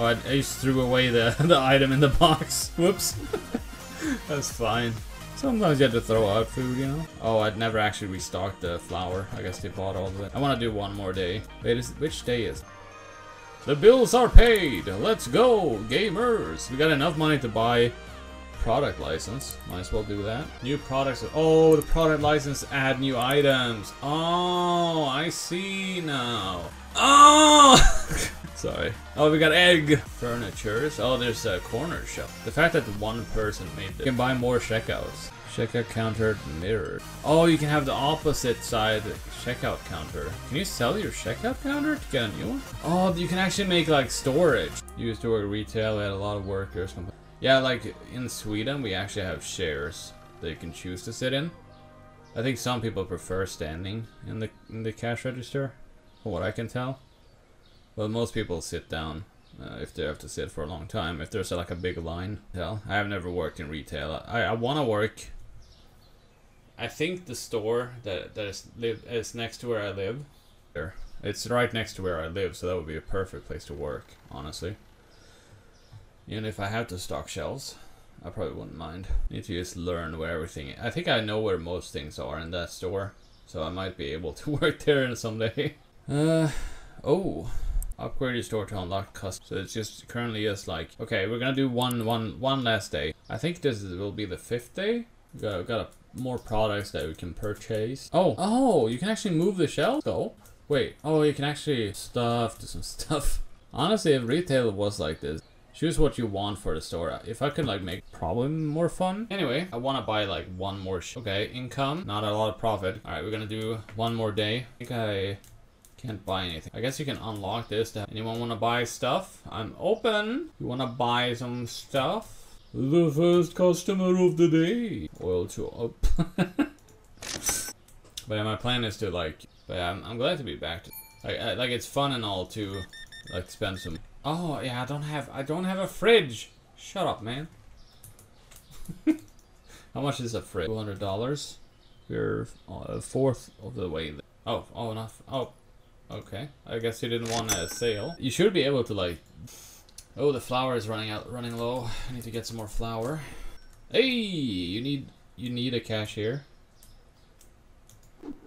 Oh, I just threw away the item in the box. Whoops. That's fine. Sometimes you have to throw out food, you know? Oh, I'd never actually restocked the flour. I guess they bought all of it. I want to do one more day. Wait, which day is it? The bills are paid! Let's go, gamers! We got enough money to buy product license. Might as well do that. New products. Oh, the product license add new items. Oh, I see now. Oh! Sorry. Oh, we got egg furnitures. Oh, there's a corner shop. The fact that one person made this. You can buy more checkouts. Checkout counter mirror. Oh, you can have the opposite side checkout counter. Can you sell your checkout counter to get a new one? Oh, you can actually make like storage. Used to work retail at a lot of workers. Yeah, like in Sweden, we actually have chairs that you can choose to sit in. I think some people prefer standing in the cash register, from what I can tell. Well, most people sit down if they have to sit for a long time. If there's like a big line, hell, I have never worked in retail. I want to work. I think the store that is next to where I live. It's right next to where I live, so that would be a perfect place to work, honestly. Even if I have to stock shelves, I probably wouldn't mind. Need to just learn where everything is. I think I know where most things are in that store, so I might be able to work there someday. Oh. Upgrade your store to unlock custom. So it's just currently just like, okay, we're gonna do one last day. I think this will be the 5th day. We got more products that we can purchase. Oh, you can actually move the shelf. Go. Wait. Oh, you can actually do some stuff. Honestly, if retail was like this, choose what you want for the store. If I could like make probably more fun. Anyway, I want to buy like one more. Okay, income. Not a lot of profit. All right, we're gonna do one more day. I think I can't buy anything. I guess you can unlock this. Anyone want to buy stuff? I'm open. You want to buy some stuff? The first customer of the day. Oil to up. But yeah, my plan is to like. But yeah, I'm glad to be back. Like it's fun and all to like spend some. Oh yeah, I don't have a fridge. Shut up, man. How much is a fridge? $200. We're a 4th of the way there. Oh, not oh. Okay, I guess you didn't want a sale. You should be able to like... Oh, the flour is running low. I need to get some more flour. Hey, you need a cashier.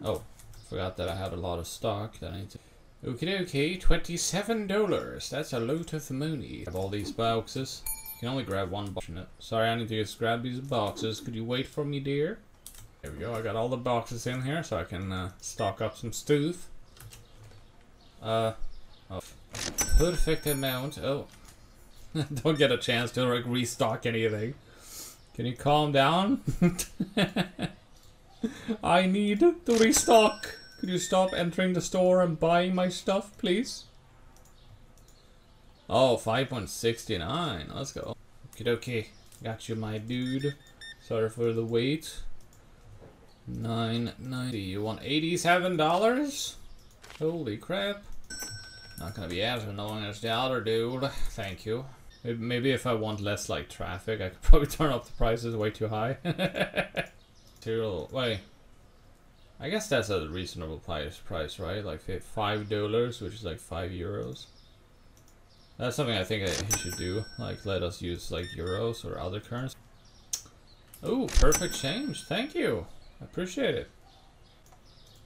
Oh, forgot that I have a lot of stock that I need to... Okay, $27. That's a load of money. Grab all these boxes. You can only grab one box. Sorry, I need to just grab these boxes. Could you wait for me, dear? There we go, I got all the boxes in here so I can stock up some stuff. Oh. Perfect amount. Oh. Don't get a chance to like restock anything. Can you calm down? I need to restock. Could you stop entering the store and buying my stuff, please? Oh, 5.69. Let's go. Okay. Got you, my dude. Sorry for the wait. $9.90. You want $87? Holy crap. Not gonna be as annoying as the other dude. Thank you. Maybe if I want less like traffic, I could probably turn up the prices way too high. Wait. I guess that's a reasonable price, right? Like $5, which is like €5. That's something I think he should do. Like let us use like euros or other currency. Oh, perfect change. Thank you. I appreciate it.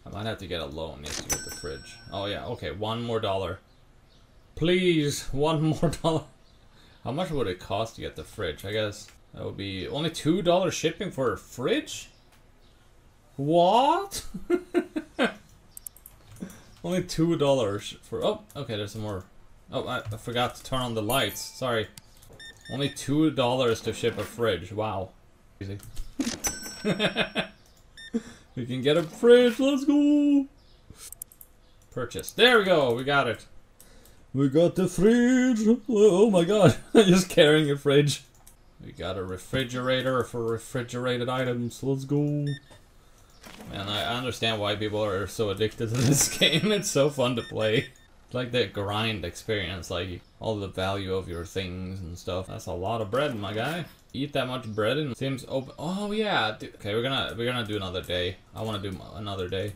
I might have to get a loan just to get the fridge. Oh yeah, okay, $1 more. Please, $1 more. How much would it cost to get the fridge? I guess that would be only $2 shipping for a fridge? What? Only $2 for, oh, okay, there's some more. Oh, I forgot to turn on the lights, sorry. Only $2 to ship a fridge, wow. Easy. We can get a fridge, let's go! Purchase. There we go, we got it. We got the fridge! Oh my god, I'm just carrying a fridge. We got a refrigerator for refrigerated items, let's go. Man, I understand why people are so addicted to this game, it's so fun to play. It's like that grind experience, like all the value of your things and stuff. That's a lot of bread, my guy. Eat that much bread and seems open. Oh yeah, okay, we're gonna do another day. I want to do another day,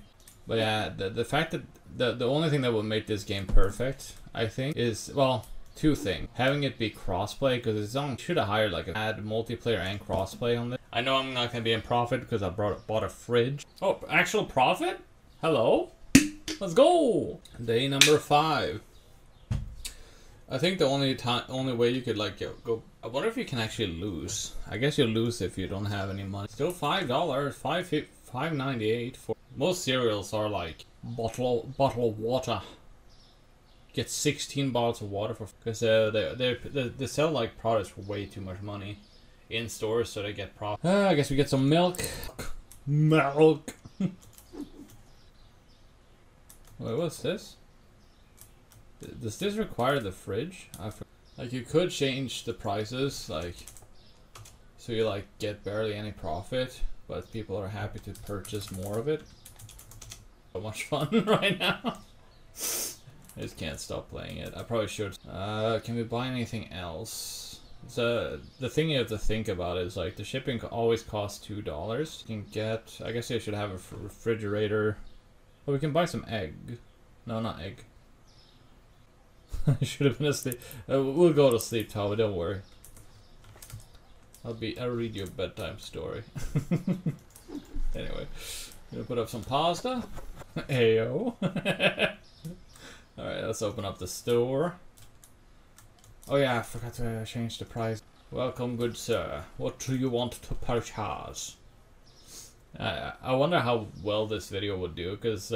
but yeah, the fact that the only thing that would make this game perfect, I think, is, well, two things. Having it be crossplay, because its own should have hired like an ad multiplayer and crossplay on this. I know I'm not gonna be in profit because I bought a fridge. Oh, actual profit? Hello? Let's go! Day number 5. I think the only way you could like go. I wonder if you can actually lose. I guess you lose if you don't have any money. Still $5, $5.98 for most cereals are like bottle of water. Get 16 bottles of water for because they sell like products for way too much money in stores, so they get profit. I guess we get some milk. Milk. Wait, what's this? Does this require the fridge? I forgot. Like you could change the prices, like so you like get barely any profit, but people are happy to purchase more of it. So much fun right now. I just can't stop playing it. I probably should. Can we buy anything else? So the thing you have to think about is like the shipping always costs $2. You can get. I guess I should have a refrigerator. Oh, we can buy some egg. No, not egg. I should have been asleep. We'll go to sleep, Tawa, don't worry. I'll read you a bedtime story. Anyway, gonna put up some pasta. Ayo. Alright, let's open up the store. Oh yeah, I forgot to change the price. Welcome, good sir. What do you want to purchase? I wonder how well this video would do, because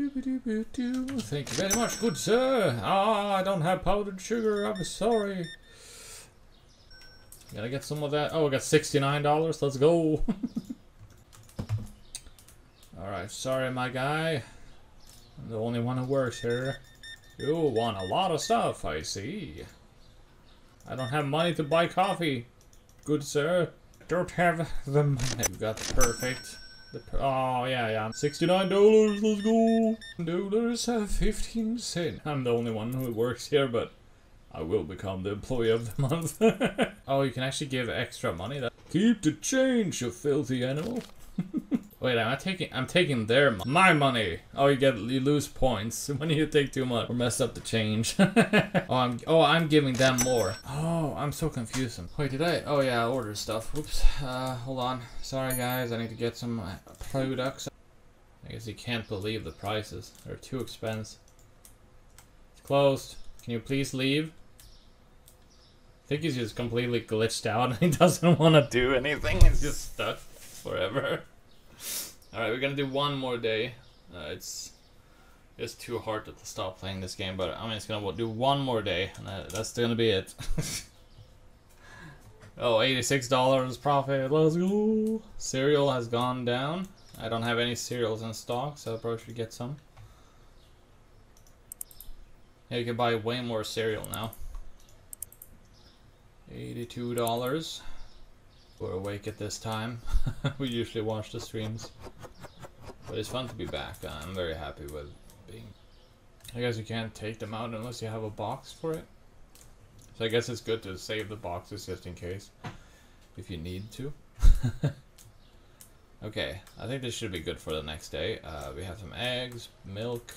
thank you very much, good sir. Ah, I don't have powdered sugar. I'm sorry. Gotta get some of that. Oh, I got $69. Let's go. All right, sorry, my guy. I'm the only one who works here. You want a lot of stuff, I see. I don't have money to buy coffee, good sir. Don't have the money. You got the perfect. Oh yeah, $69, let's go! $15 cents. I'm the only one who works here, but I will become the employee of the month. Oh, you can actually give extra money. That keep the change, you filthy animal. Wait, I'm taking their money. My money. Oh, you lose points when you take too much or mess up the change. Oh, I'm giving them more. Oh, I'm so confused. Wait, did I? Oh yeah, I ordered stuff. Whoops. Hold on. Sorry guys, I need to get some products. I guess you can't believe the prices. They're too expensive. It's closed. Can you please leave? I think he's just completely glitched out and he doesn't want to do anything. He's just stuck forever. Alright, we're gonna do one more day. It's too hard to stop playing this game, but I'm just gonna do one more day, and that's gonna be it. Oh, $86 profit, let's go! Cereal has gone down. I don't have any cereals in stock, so I probably should get some. Yeah, you can buy way more cereal now. $82. We're awake at this time. We usually watch the streams. But it's fun to be back. I'm very happy with being... I guess you can't take them out unless you have a box for it. So I guess it's good to save the boxes just in case. If you need to. Okay, I think this should be good for the next day. We have some eggs, milk.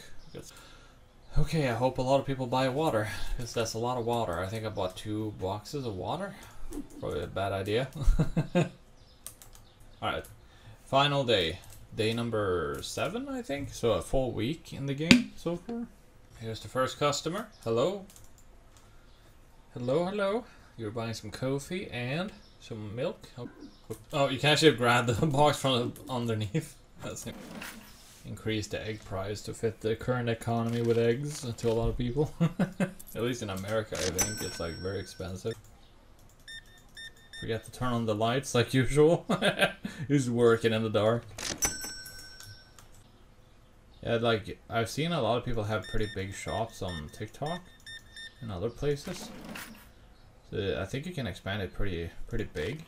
Okay, I hope a lot of people buy water. Because that's a lot of water. I think I bought 2 boxes of water. Probably a bad idea. Alright, final day. Day number 7, I think. So a full week in the game so far. Here's the first customer. Hello. Hello, hello. You're buying some coffee and some milk. Oh, you can actually grab the box from underneath. That's it. Increase the egg price to fit the current economy with eggs to a lot of people. At least in America, I think. It's like very expensive. Forget to turn on the lights like usual. He's working in the dark. Yeah, like I've seen a lot of people have pretty big shops on TikTok and other places. So I think you can expand it pretty big.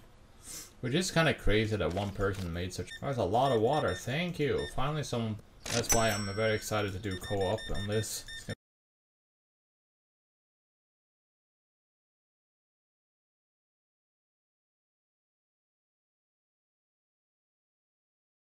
Which is kind of crazy that one person made such. Oh, that's a lot of water. Thank you. Finally, some. That's why I'm very excited to do co-op on this.